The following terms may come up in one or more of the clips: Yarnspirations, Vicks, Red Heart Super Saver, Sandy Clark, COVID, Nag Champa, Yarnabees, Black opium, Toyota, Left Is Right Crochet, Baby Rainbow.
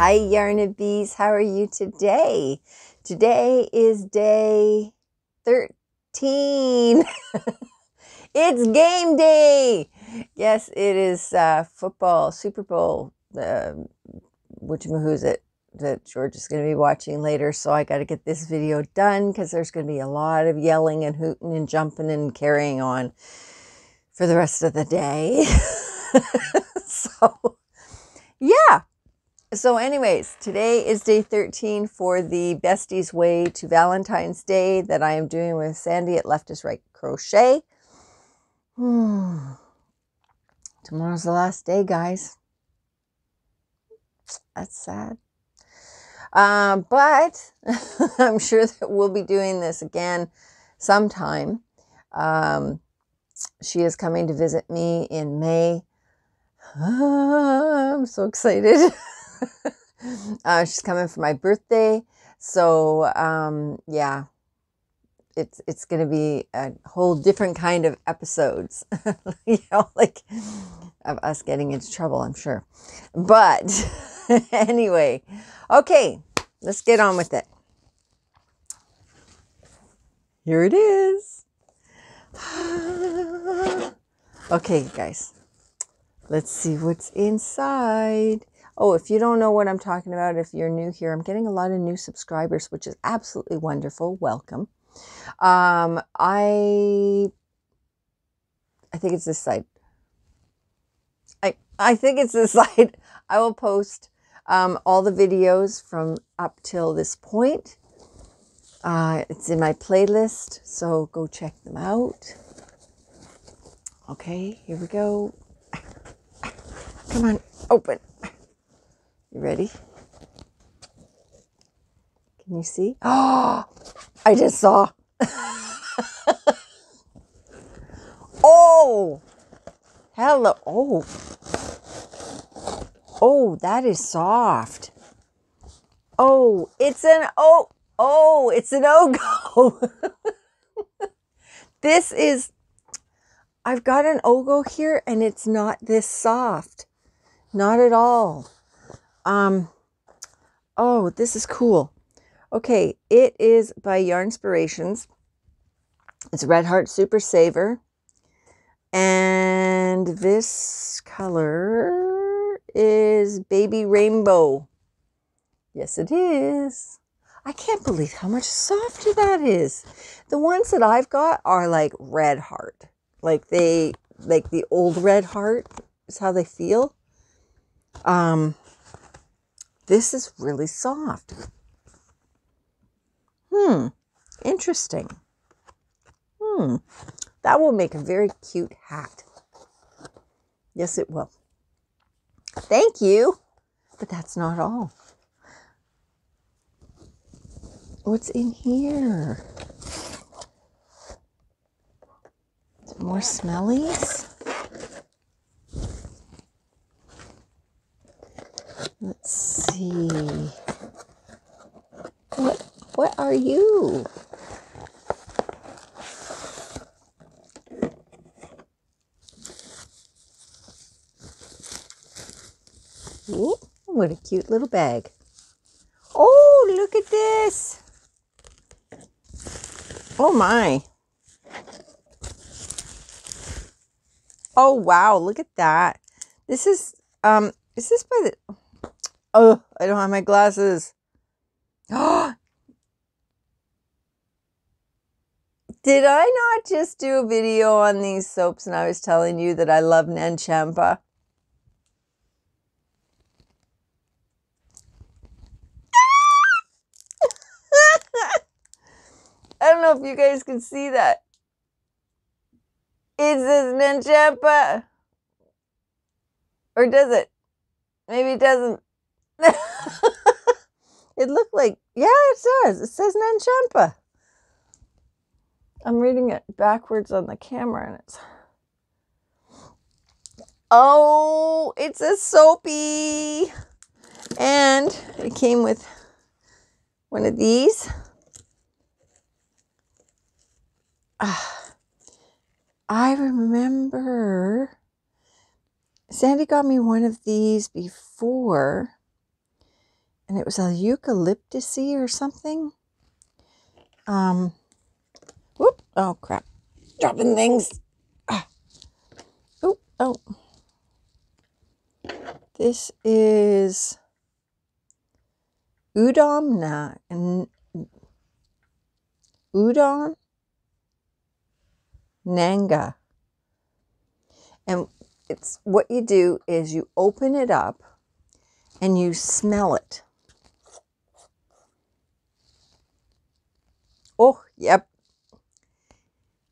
Hi Yarnabees, how are you today? Today is day 13. It's game day. Yes, it is football, Super Bowl, who's it that George is going to be watching later. So I got to get this video done because there's going to be a lot of yelling and hooting and jumping and carrying on for the rest of the day. So, yeah. So anyways, today is day 13 for the Besties Way to Valentine's Day that I am doing with Sandy at Left Is Right Crochet. Tomorrow's the last day, guys. That's sad. But I'm sure that we'll be doing this again sometime. She is coming to visit me in May. I'm so excited. She's coming for my birthday, so yeah, it's gonna be a whole different kind of episodes, you know, like of us getting into trouble, I'm sure. But anyway, okay, let's get on with it. Here it is. Okay, guys, let's see what's inside. Oh, if you don't know what I'm talking about, if you're new here, I'm getting a lot of new subscribers, which is absolutely wonderful. Welcome. I think it's this side. I think it's this side. I will post all the videos from up till this point. It's in my playlist, so go check them out. Okay, here we go. Come on, open. You ready? Can you see? Oh, I just saw. Oh, hello. Oh, oh, that is soft. Oh, it's an oh. Oh, it's an ogo. This is, I've got an ogo here and it's not this soft. Not at all. Oh, this is cool. Okay, it is by Yarnspirations. It's Red Heart Super Saver. And this color is Baby Rainbow. Yes, it is. I can't believe how much softer that is. The ones that I've got are like Red Heart. Like they, like the old Red Heart is how they feel. This is really soft. Interesting. That will make a very cute hat. Yes, it will. Thank you. But that's not all. What's in here? More smellies. Let's see. What are you? Ooh, what a cute little bag. Oh, look at this. Oh my. Oh wow, look at that. This is this by the... Oh, I don't have my glasses. Oh, did I not just do a video on these soaps and I was telling you that I love Nag Champa? I don't know if you guys can see that. It says Nag Champa. Or does it? Maybe it doesn't. It looked like, yeah, it does. It says Nag Champa. I'm reading it backwards on the camera and it's... Oh, it's a soapy. And it came with one of these. I remember Sandy got me one of these before. and it was a eucalyptus-y or something. Whoop, oh crap, dropping things. Ah. Oh, oh. This is Udom Nanga. And it's what you do is you open it up and you smell it. Oh, yep.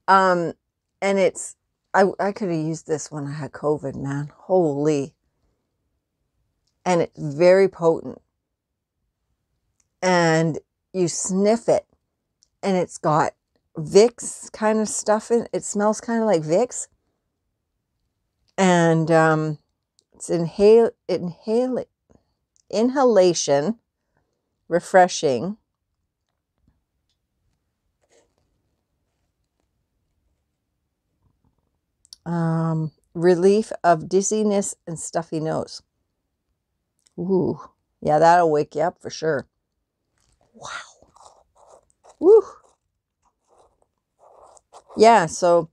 And it's, I could have used this when I had COVID, man. Holy. And it's very potent. And you sniff it and it's got Vicks kind of stuff in it. It smells kind of like Vicks. And it's inhalation, refreshing. Relief of dizziness and stuffy nose. Ooh, yeah, that'll wake you up for sure. Wow. Woo. Yeah, so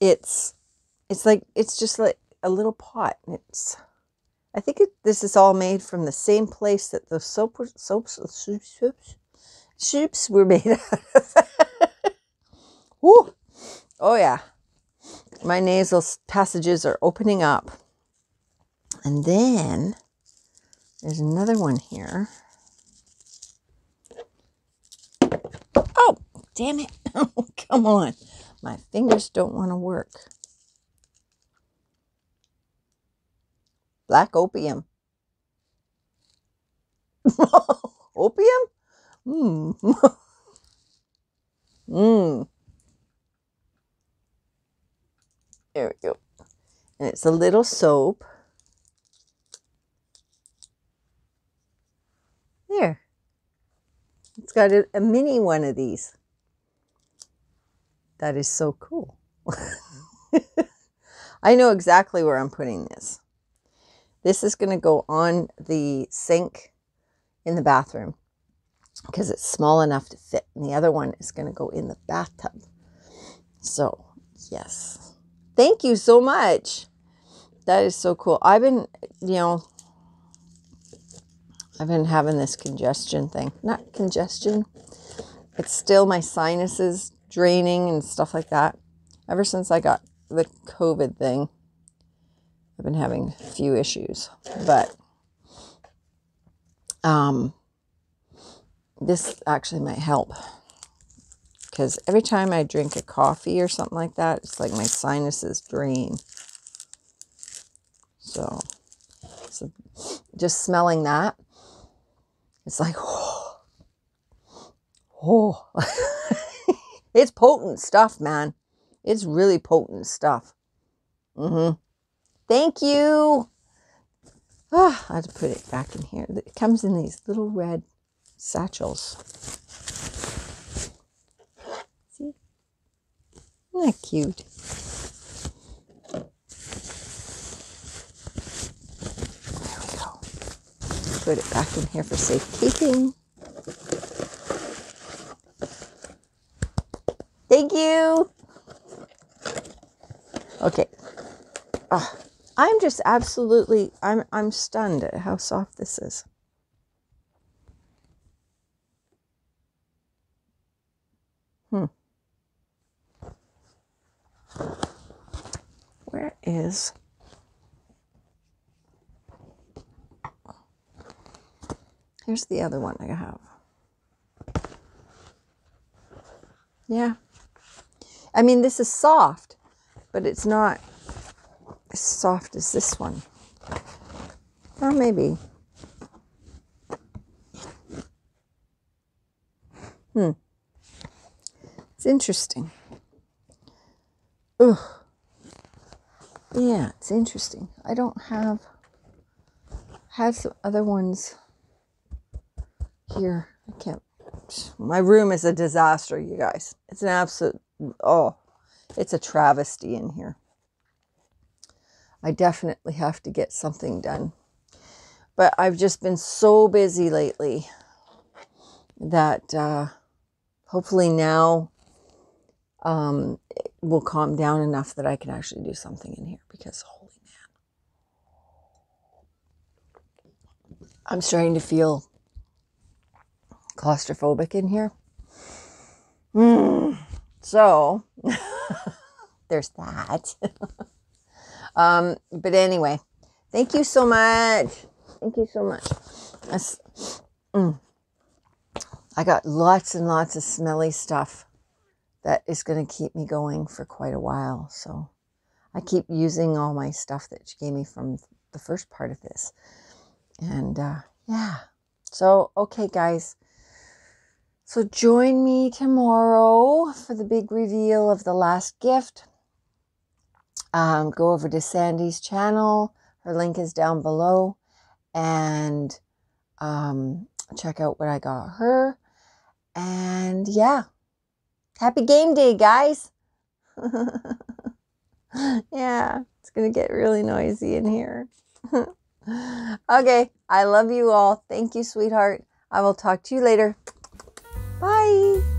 it's just like a little pot. And it's, I think this is all made from the same place that the soups were made out of. Woo. Oh yeah, my nasal passages are opening up. And then there's another one here. Oh, damn it. Oh, come on. My fingers don't want to work. Black opium. Opium? Mmm. Mmm. There we go. And it's a little soap. There. It's got a mini one of these. That is so cool. I know exactly where I'm putting this. This is going to go on the sink in the bathroom because it's small enough to fit. And the other one is going to go in the bathtub. So, yes. Thank you so much. That is so cool. I've been, you know, I've been having this congestion thing. Not congestion. It's still my sinuses draining and stuff like that. Ever since I got the COVID thing, I've been having a few issues. But this actually might help. Because every time I drink a coffee or something like that, it's like my sinuses drain. So just smelling that. It's like, oh, oh. It's potent stuff, man. It's really potent stuff. Mm-hmm. Thank you. Oh, I had to put it back in here. It comes in these little red satchels. See? Isn't that cute? Put it back in here for safekeeping. Thank you. Okay. I'm just absolutely, I'm stunned at how soft this is. Where is... Here's the other one I have. Yeah. I mean, this is soft, but it's not as soft as this one. Or maybe. It's interesting. Ugh. Yeah, it's interesting. I don't have some other ones. Here, I can't. My room is a disaster, you guys. It's an absolute, oh, it's a travesty in here. I definitely have to get something done. But I've just been so busy lately that hopefully now it will calm down enough that I can actually do something in here, because holy man, I'm starting to feel claustrophobic in here. So there's that. But anyway, thank you so much. Thank you so much. I got lots and lots of smelly stuff that is going to keep me going for quite a while. So I keep using all my stuff that she gave me from the first part of this. And yeah. So, okay, guys. So join me tomorrow for the big reveal of the last gift. Go over to Sandy's channel. Her link is down below. And check out what I got her. And yeah. Happy game day, guys. Yeah, it's going to get really noisy in here. Okay, I love you all. Thank you, sweetheart. I will talk to you later. Bye.